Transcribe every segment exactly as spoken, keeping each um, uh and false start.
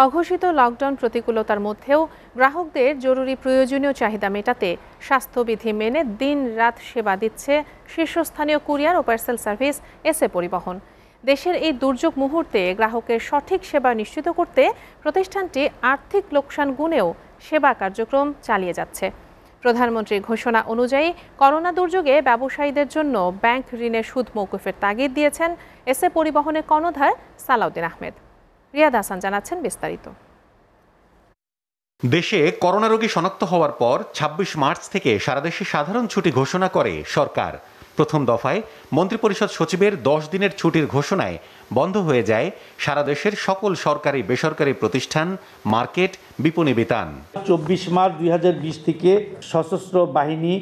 अघोषित लकडाउन प्रतिकूलतार मध्येও ग्राहकদের জরুরি প্রয়োজনীয় চাহিদা মেটাতে স্বাস্থ্যবিধি মেনে দিন রাত সেবা দিচ্ছে শীর্ষস্থানীয় কুরিয়ার ও পার্সেল সার্ভিস এসএ পরিবহন। দেশের এই দুর্যোগ মুহূর্তে গ্রাহকের সঠিক সেবা নিশ্চিত করতে প্রতিষ্ঠানটি আর্থিক লোকসান গুণেও সেবা কার্যক্রম চালিয়ে যাচ্ছে। প্রধানমন্ত্রী ঘোষণা অনুযায়ী করোনা দুর্যোগে ব্যবসায়ীদের জন্য ব্যাংক ঋণের সুদ মওকুফের তাগিদ দিয়েছেন এসএ পরিবহনের কর্ণধার সালাউদ্দিন আহমেদ। রিয়াদ হাসান জানাচ্ছেন বিস্তারিত। দেশে করোনা রোগী শনাক্ত হওয়ার পর ছাব্বিশ মার্চ থেকে সারা দেশে সাধারণ ছুটি ঘোষণা করে সরকার। প্রথম দফায় মন্ত্রিপরিষদ সচিবের দশ দিনের ছুটির ঘোষণায় বন্ধ হয়ে যায় সারা দেশের সকল সরকারি বেসরকারি প্রতিষ্ঠান, মার্কেট, বিপণী বিতান। চব্বিশ মার্চ দুই হাজার বিশ থেকে সশস্ত্র বাহিনী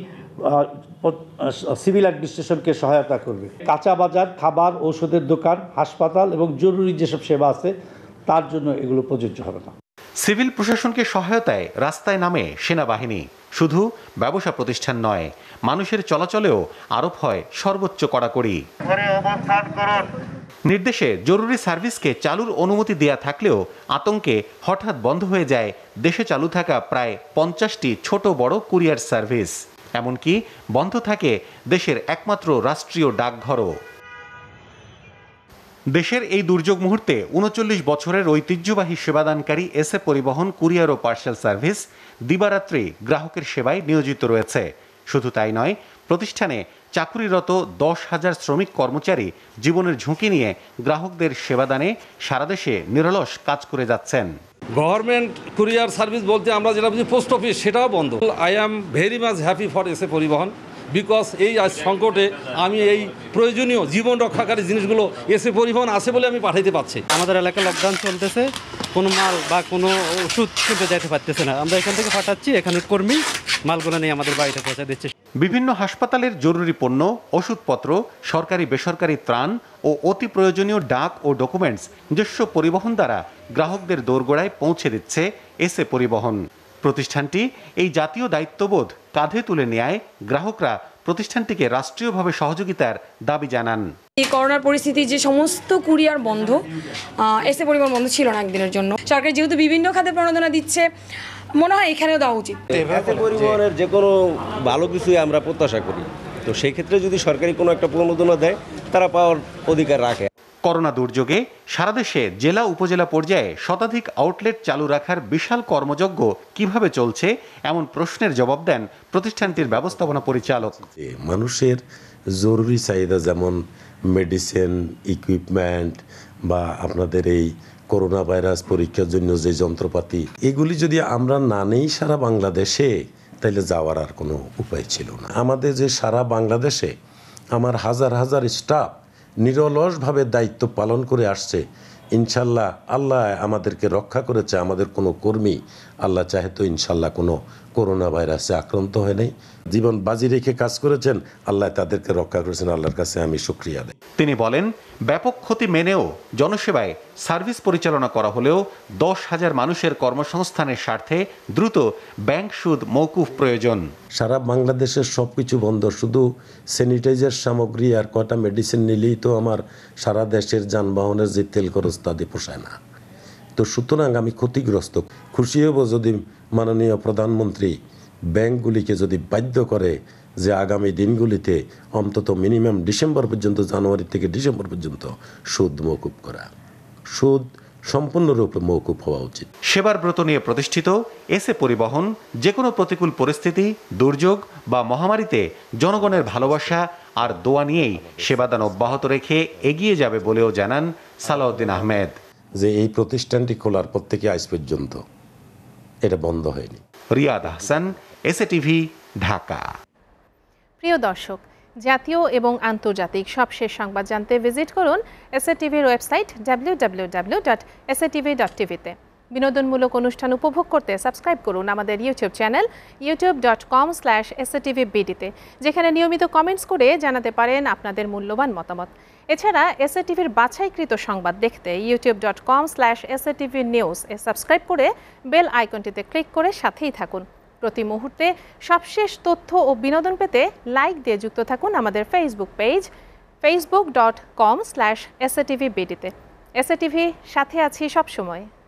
সিভিল অ্যাডমিনিস্ট্রেশনকে সহায়তা করবে। কাঁচা বাজার, খাবার, ঔষধের দোকান, হাসপাতাল এবং জরুরি যেসব সেবা আছে তার জন্য এগুলো প্রযোজ্য হবে না। সিভিল প্রশাসনকে সহায়তায় রাস্তায় নামে সেনাবাহিনী। শুধু ব্যবসা প্রতিষ্ঠান নয়, মানুষের চলাচলেও আরোপ হয় সর্বোচ্চ কড়াকড়ি। নির্দেশে জরুরি সার্ভিসকে চালুর অনুমতি দেয়া থাকলেও আতঙ্কে হঠাৎ বন্ধ হয়ে যায় দেশে চালু থাকা প্রায় পঞ্চাশটি ছোট বড় কুরিয়ার সার্ভিস। এমনকি বন্ধ থাকে দেশের একমাত্র রাষ্ট্রীয় ডাকঘরও। দেশের এই দুর্যোগ মুহূর্তে উনচল্লিশ বছরের ঐতিহ্যবাহী সেবাদানকারী এসএ পরিবহন কুরিয়ার ও পার্সেল সার্ভিস দিবারাত্রি গ্রাহকের সেবায় নিয়োজিত রয়েছে। শুধু তাই নয়, প্রতিষ্ঠানে চাকুরিরত দশ হাজার শ্রমিক কর্মচারী জীবনের ঝুঁকি নিয়ে গ্রাহকদের সেবাদানে সারা দেশে নিরলস কাজ করে যাচ্ছেন। গভর্নমেন্ট কুরিয়ার সার্ভিস বলতে আমরা যেটা বলছি পোস্ট অফিস, সেটাও বন্ধ। I am very much happy for SA Paribahan because এই সংকটে আমি এই প্রয়োজনীয় জীবন রক্ষাকারী জিনিসগুলো এসএ পরিবহন আছে বলে আমি পাঠাইতে পারছি। আমাদের এলাকায় লকডাউন চলতেছে, কোনো মাল বা কোনো ওষুধ কিনতে যেতে পারতেছে না। আমরা এখান থেকে পাঠাচ্ছি, এখানের কর্মী মালগুলো নিয়ে আমাদের বাড়িতে পৌঁছে দিচ্ছে। বিভিন্ন হাসপাতালের জরুরি পণ্য, ওষুধপত্র, সরকারি বেসরকারি ত্রাণ ও অতি প্রয়োজনীয় ডাক ও ডকুমেন্টস নিজস্ব পরিবহন দ্বারা গ্রাহকদের দোরগোড়ায় পৌঁছে দিচ্ছে এসএ পরিবহন। প্রতিষ্ঠানটি এই জাতীয় দায়িত্ববোধ কাঁধে তুলে নেয় গ্রাহকরা প্রতিষ্ঠানটিকে রাষ্ট্রীয়ভাবে সহযোগিতার দাবি জানান। এই করোনার পরিস্থিতি যে সমস্ত কুরিয়ার বন্ধ, এসএ পরিবহন বন্ধ ছিল না একদিনের জন্য। সরকার যেহেতু বিভিন্ন খাতে প্রণোদনা দিচ্ছে, মনে হয় এখানেও দেওয়া উচিত। এসএ পরিবহনের যে কোনো ভালো কিছুই আমরা প্রত্যাশা করি, তো সেই ক্ষেত্রে যদি সরকারি কোনো একটা প্রণোদনা দেয় তারা পাওয়ার অধিকার রাখে। করোনা দুর্যোগে সারা দেশে জেলা উপজেলা পর্যায়ে শতাধিক আউটলেট চালু রাখার বিশাল কর্মযজ্ঞ কিভাবে চলছে, এমন প্রশ্নের জবাব দেন প্রতিষ্ঠানটির ব্যবস্থাপনা পরিচালক। মানুষের জরুরি চাহিদা যেমন মেডিসিন, ইকুইপমেন্ট বা আপনাদের এই করোনা ভাইরাস পরীক্ষার জন্য যে যন্ত্রপাতি, এগুলি যদি আমরা না নেই সারা বাংলাদেশে, তাহলে যাওয়ার আর কোনো উপায় ছিল না। আমাদের যে সারা বাংলাদেশে আমার হাজার হাজার স্টাফ নিরলসভাবে দায়িত্ব পালন করে আসছে, ইনশাল্লাহ আল্লাহ আমাদেরকে রক্ষা করেছে। আমাদের কোনো কর্মী আল্লাহ চাহে তো ইনশাল্লাহ কোনো করোনা ভাইরাসে আক্রান্ত হয় নাই, জীবন বাজি রেখে কাজ করেছেন, আল্লাহ তাদেরকে রক্ষা করেছেন। আল্লাহর কাছে আমি শুকরিয়া দেই। তিনি বলেন, ব্যাপক ক্ষতি মেনেও জনসেবায় সার্ভিস পরিচালনা করা হলেও দশ হাজার মানুষের কর্মসংস্থানের স্বার্থে দ্রুত ব্যাংক সুদ মওকুফ প্রয়োজন। সারা বাংলাদেশের সব কিছু বন্ধ, শুধু স্যানিটাইজার সামগ্রী আর কটা মেডিসিন নিলেই তো আমার সারা দেশের যানবাহনের যে তেল খরচ তাদের পোষায় না। তো সুতরাং আমি ক্ষতিগ্রস্ত। খুশি হব যদি মাননীয় প্রধানমন্ত্রী ব্যাংকগুলিকে যদি বাধ্য করে যে আগামী দিনগুলিতে অন্তত মিনিমাম ডিসেম্বর পর্যন্ত, জানুয়ারি থেকে ডিসেম্বর পর্যন্ত সুদ মওকুফ করা, সুদ সম্পূর্ণরূপে মওকুফ হওয়া উচিত। সেবার ব্রত নিয়ে প্রতিষ্ঠিত এসএ পরিবহন যে কোনো প্রতিকূল পরিস্থিতি, দুর্যোগ বা মহামারীতে জনগণের ভালোবাসা আর দোয়া নিয়েই সেবাদান অব্যাহত রেখে এগিয়ে যাবে বলেও জানান সালাউদ্দিন আহমেদ। যে এই প্রতিষ্ঠানটি খোলার পর থেকে আজ পর্যন্ত এটা বন্ধ হয়নি। Riyad Hasan, SA TV, Dhaka. প্রিয় দর্শক, জাতীয় এবং আন্তর্জাতিক সবশেষ সংবাদ জানতে ভিজিট করুন এসএ টিভির website W W W dot S A TV dot টিভিতে। বিনোদনমূলক অনুষ্ঠান উপভোগ করতে সাবস্ক্রাইব করুন আমাদের YouTube channel YouTube dot com slash S A TV বিডিতে, যেখানে নিয়মিত কমেন্টস করে জানাতে পারেন আপনাদের মূল্যবান মতামত। এছাড়া এসএ টিভির বাছাইকৃত সংবাদ দেখতে YouTube dot com slash S A TV news এ সাবস্ক্রাইব করে বেল আইকনটিতে ক্লিক করে সাথেই থাকুন। প্রতি মুহূর্তে সবশেষ তথ্য ও বিনোদন পেতে লাইক দিয়ে যুক্ত থাকুন আমাদের Facebook page Facebook dot com slash S A TV বিডিতে। এসএ টিভি সাথে আছি সবসময়।